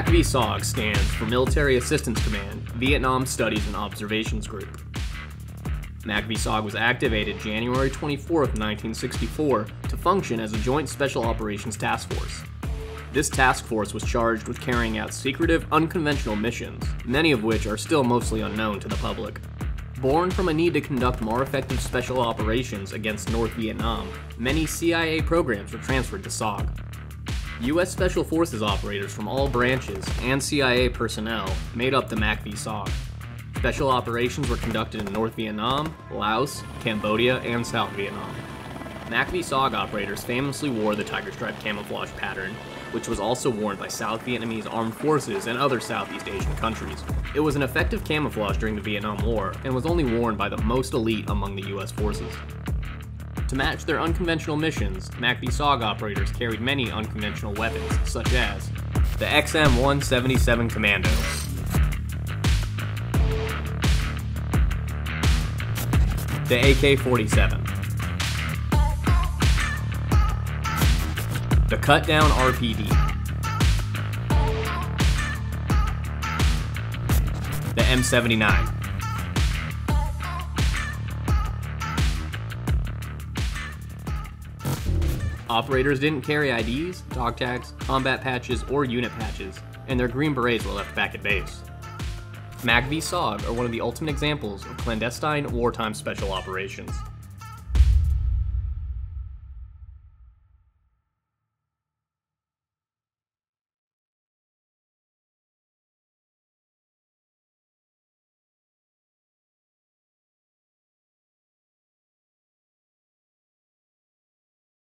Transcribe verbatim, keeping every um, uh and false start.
M A C V SOG stands for Military Assistance Command, Vietnam Studies and Observations Group. M A C V SOG was activated January twenty-fourth, nineteen sixty-four to function as a joint special operations task force. This task force was charged with carrying out secretive, unconventional missions, many of which are still mostly unknown to the public. Born from a need to conduct more effective special operations against North Vietnam, many C I A programs were transferred to SOG. U S Special Forces operators from all branches and C I A personnel made up the M A C V SOG. Special operations were conducted in North Vietnam, Laos, Cambodia, and South Vietnam. M A C V SOG operators famously wore the tiger stripe camouflage pattern, which was also worn by South Vietnamese armed forces and other Southeast Asian countries. It was an effective camouflage during the Vietnam War and was only worn by the most elite among the U S forces. To match their unconventional missions, M A C V SOG operators carried many unconventional weapons, such as the X M one seventy-seven Commando, the A K forty-seven, the Cutdown R P D, the M seventy-nine, Operators didn't carry I Ds, dog tags, combat patches, or unit patches, and their green berets were left back at base. M A C V SOG are one of the ultimate examples of clandestine wartime special operations.